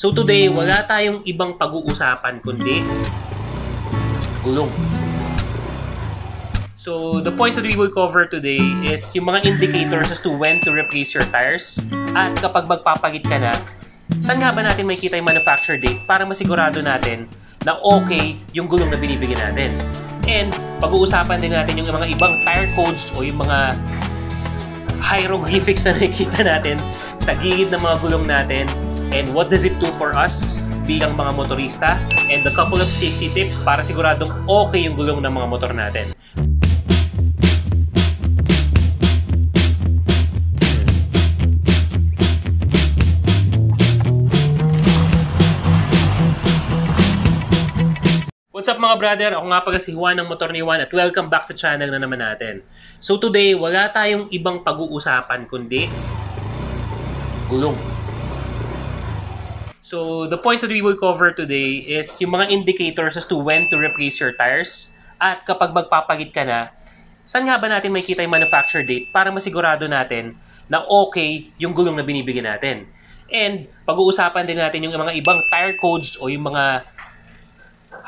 So today, wala tayong ibang pag-uusapan kundi gulong. So the points that we will cover today is yung mga indicators as to when to replace your tires at kapag magpapalit ka na, saan nga ba natin makikita yung manufacture date para masigurado natin na okay yung gulong na binibigyan natin. And pag-uusapan din natin yung mga ibang tire codes o yung mga hieroglyphics na nakikita natin sa gilid ng mga gulong natin and what does it do for us bilang mga motorista and a couple of safety tips para siguradong okay yung gulong ng mga motor natin. What's up mga brother? Ako nga pala si Juan ng MotorniJuan at welcome back sa channel na naman natin. So today, wala tayong ibang pag-uusapan kundi gulong. So the points that we will cover today is yung mga indicators as to when to replace your tires at kapag magpapalit ka na, saan nga ba natin makikita yung manufacture date para masigurado natin na okay yung gulong na binibigyan natin. And pag-uusapan din natin yung mga ibang tire codes o yung mga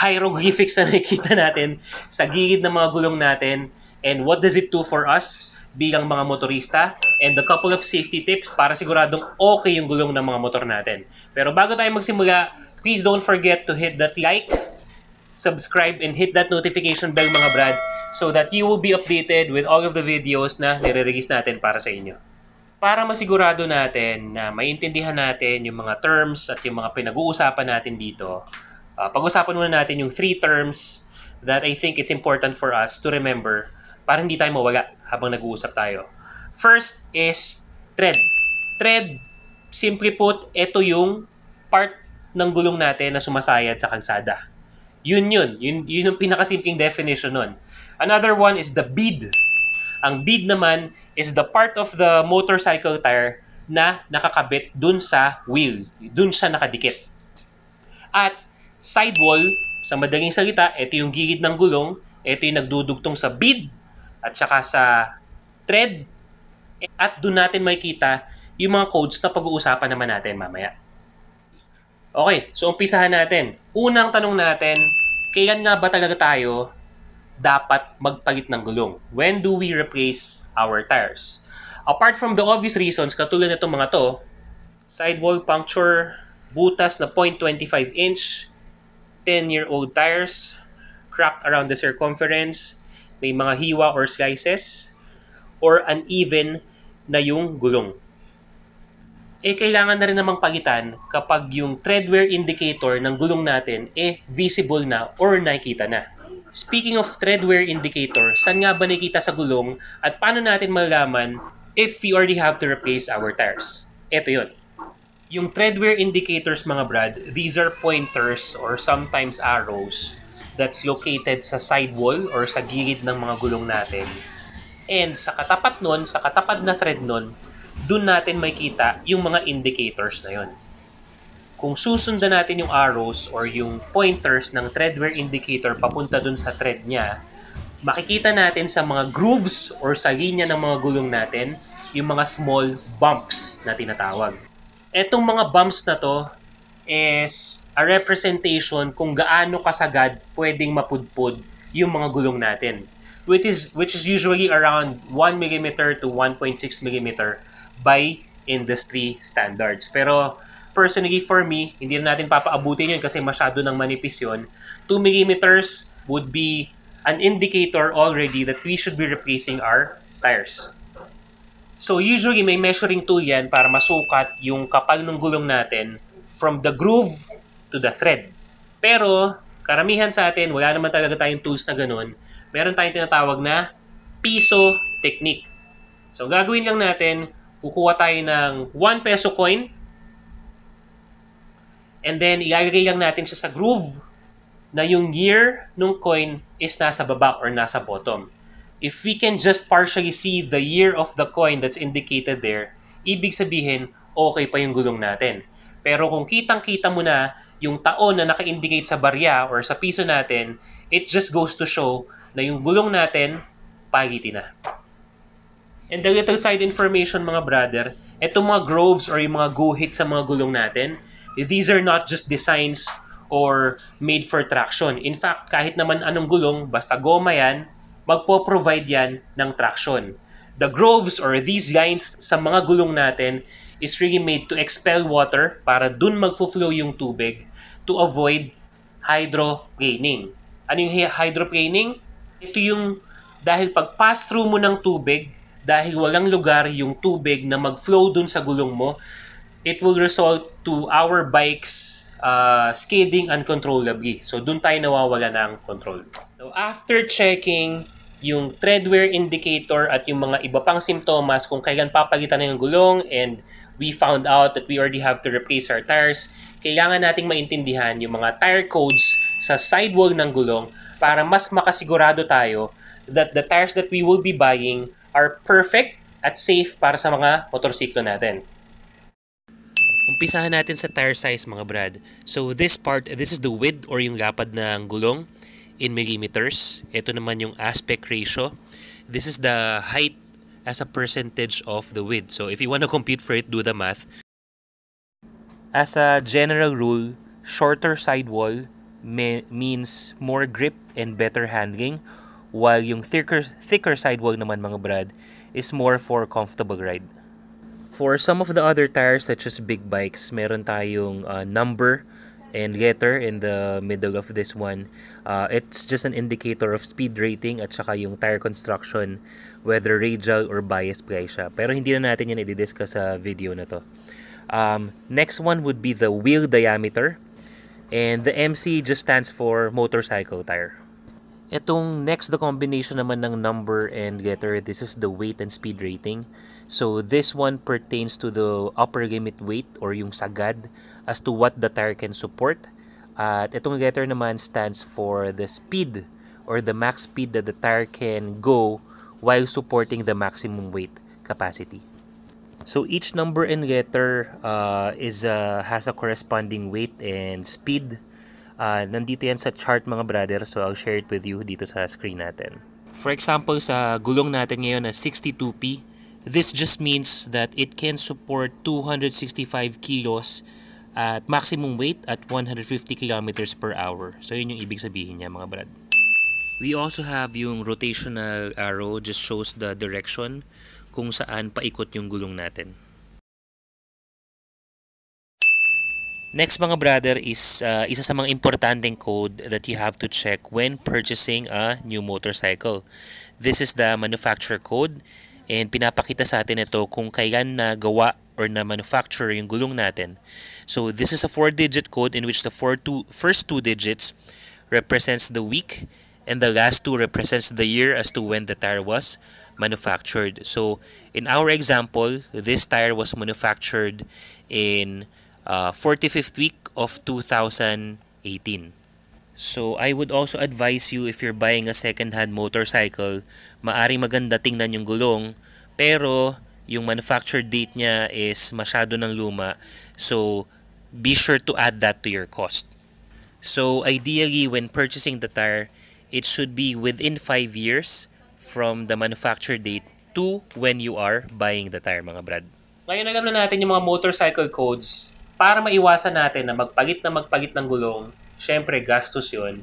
hieroglyphics na nakikita natin sa gilid ng mga gulong natin and what does it do for us bilang mga motorista and a couple of safety tips para siguradong okay yung gulong ng mga motor natin. Pero bago tayo magsimula, please don't forget to hit that like, subscribe, and hit that notification bell mga brad so that you will be updated with all of the videos na nire-release natin para sa inyo. Para masigurado natin na maintindihan natin yung mga terms at yung mga pinag-uusapan natin dito, pag-usapan muna natin yung 3 terms that I think it's important for us to remember para hindi tayo mawala habang nag-uusap tayo. First is tread. Tread, simply put, ito yung part ng gulong natin na sumasayad sa kalsada. Yun yung pinakasimpleng definition nun. Another one is the bead. Ang bead naman is the part of the motorcycle tire na nakakabit dun sa wheel. Dun siya nakadikit. At sidewall, sa madaling salita, ito yung gilid ng gulong, ito yung nagdudugtong sa bead at saka sa tread at doon natin makikita yung mga codes na pag-uusapan naman natin mamaya. Okay, so umpisahan natin. Unang tanong natin, kailan nga ba talaga tayo dapat magpalit ng gulong? When do we replace our tires? Apart from the obvious reasons, katulad na itong mga to, sidewall puncture, butas na 0.25 inch, 10-year-old tires, cracked around the circumference, may mga hiwa or slices, or uneven na yung gulong. Eh, kailangan na rin namang palitan kapag yung tread wear indicator ng gulong natin eh visible na or nakikita na. Speaking of tread wear indicator, saan nga ba nakikita sa gulong at paano natin malalaman if we already have to replace our tires? Ito yun. Yung tread wear indicators mga brad, these are pointers or sometimes arrows that's located sa sidewall or sa gilid ng mga gulong natin. And sa katapat nun, sa katapat na tread nun, dun natin makita yung mga indicators na yun. Kung susundan natin yung arrows or yung pointers ng tread wear indicator papunta dun sa tread niya, makikita natin sa mga grooves or sa linya ng mga gulong natin yung mga small bumps na tinatawag. Etong mga bumps na to is a representation kung gaano kasagad pwedeng mapudpod yung mga gulong natin. Which is usually around 1 mm to 1.6 mm by industry standards. Pero personally for me, hindi na natin papaabutin yun kasi masyado ng manipis yun. 2 mm would be an indicator already that we should be replacing our tires. So usually may measuring tool yan para masukat yung kapal ng gulong natin from the groove to the thread. Pero karamihan sa atin, wala naman talaga tayong tools na ganun. Meron tayong tinatawag na piso technique. So gagawin lang natin, kukuha tayo ng 1 peso coin and then ilalagay lang natin siya sa groove na yung year ng coin is nasa baba or nasa bottom. If we can just partially see the year of the coin that's indicated there, ibig sabihin, okay pa yung gulong natin. Pero kung kitang-kita mo na yung taon na naka-indicate sa barya or sa piso natin, it just goes to show na yung gulong natin, pagiti na. And the little side information mga brother, etong mga grooves or yung mga guhit sa mga gulong natin, these are not just designs or made for traction. In fact, kahit naman anong gulong, basta goma yan, magpo-provide yan ng traction. The grooves or these lines sa mga gulong natin is really made to expel water para dun magfo-flow yung tubig to avoid hydroplaning. Ano yung hydroplaning? Ito yung dahil pag pass-through mo ng tubig, dahil walang lugar yung tubig na mag-flow dun sa gulong mo, it will result to our bikes skidding uncontrollably. So dun tayo nawawala ng control. So after checking yung tread wear indicator at yung mga iba pang simptomas kung kailan papalitan na yung gulong, and we found out that we already have to replace our tires, kailangan nating maintindihan yung mga tire codes sa sidewall ng gulong para mas makasigurado tayo that the tires that we will be buying are perfect at safe para sa mga motorsiklo natin. Umpisahan natin sa tire size, mga brad. So this part, this is the width or yung lapad ng gulong in millimeters. Ito naman yung aspect ratio. This is the height as a percentage of the width. So if you want to compute for it, do the math. As a general rule, shorter sidewall means more grip and better handling, while yung thicker sidewall naman, mga brad, is more for comfortable ride. For some of the other tires such as big bikes, meron tayong number and letter in the middle of this one. It's just an indicator of speed rating at saka yung tire construction, whether radial or bias ply siya. Pero hindi na natin yan i-discuss sa video na to. Next one would be the wheel diameter. And the MC just stands for motorcycle tire. Itong next, the combination naman ng number and letter, this is the weight and speed rating. So this one pertains to the upper limit weight or yung sagad as to what the tire can support. At itong letter naman stands for the speed or the max speed that the tire can go while supporting the maximum weight capacity. So each number and letter has a corresponding weight and speed. Nandito yan sa chart, mga brother, so I'll share it with you dito sa screen natin. For example, sa gulong natin ngayon na 62P, this just means that it can support 265 kilos at maximum weight at 150 kilometers per hour. So yun yung ibig sabihin niya, mga brad. We also have yung rotational arrow, just shows the direction kung saan paikot yung gulong natin. Next, mga brother, is isa sa mga importanteng code that you have to check when purchasing a new motorcycle. This is the manufacturer code, and pinapakita sa atin ito kung kailan na gawa or na manufacture yung gulong natin. So this is a 4-digit code in which the first two digits represents the week and the last two represents the year as to when the tire was manufactured. So in our example, this tire was manufactured in 45th week of 2018. So I would also advise you, if you're buying a second-hand motorcycle, maaring maganda tingnan yung gulong, pero yung manufacture date niya is masyado ng luma. So be sure to add that to your cost. So ideally, when purchasing the tire, it should be within 5 years from the manufacture date to when you are buying the tire, mga brad. Ngayon, alam na natin yung mga motorcycle codes. Para maiwasan natin na magpalit ng gulong, syempre gastos yun.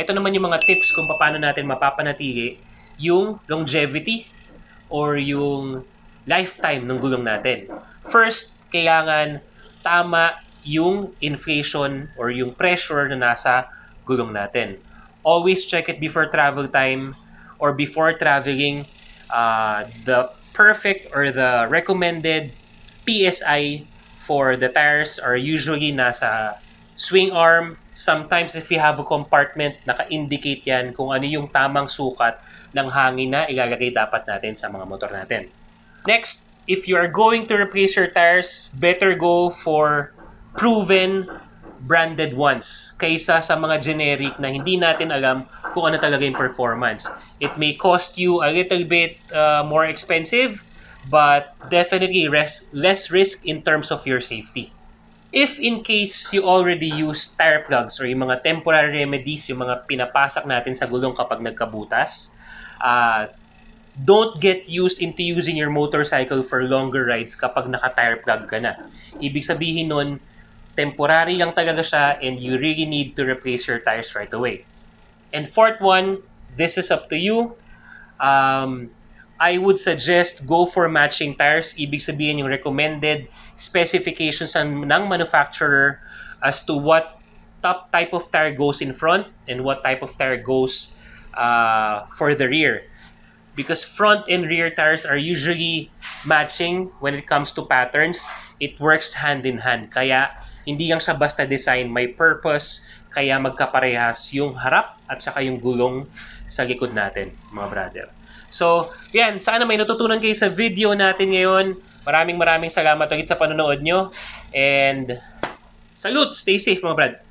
Ito naman yung mga tips kung paano natin mapapanatili yung longevity or yung lifetime ng gulong natin. First, kailangan tama yung inflation or yung pressure na nasa gulong natin. Always check it before travel time or before traveling, the perfect or the recommended PSI for the tires are usually nasa swing arm. Sometimes if you have a compartment, naka-indicate yan kung ano yung tamang sukat ng hangin na ilalagay dapat natin sa mga motor natin. Next, if you are going to replace your tires, better go for proven branded ones kaysa sa mga generic na hindi natin alam kung ano talaga yung performance. It may cost you a little bit more expensive, but definitely less risk in terms of your safety. If in case you already use tire plugs or yung mga temporary remedies, yung mga pinapasak natin sa gulong kapag nagkabutas, don't get used into using your motorcycle for longer rides kapag naka-tire plug ka na. Ibig sabihin nun, temporary lang talaga siya and you really need to replace your tires right away. And fourth one, this is up to you. I would suggest go for matching tires. Ibig sabihin yung recommended specifications ng manufacturer as to what top type of tire goes in front and what type of tire goes for the rear. Because front and rear tires are usually matching when it comes to patterns. It works hand in hand. Kaya hindi lang siya basta design, may purpose. Kaya magkaparehas yung harap at saka yung gulong sa likod natin, mga brother. So, yan. Sana may natutunan kayo sa video natin ngayon. Maraming salamat ulit sa panonood nyo. And salute! Stay safe, mga brad.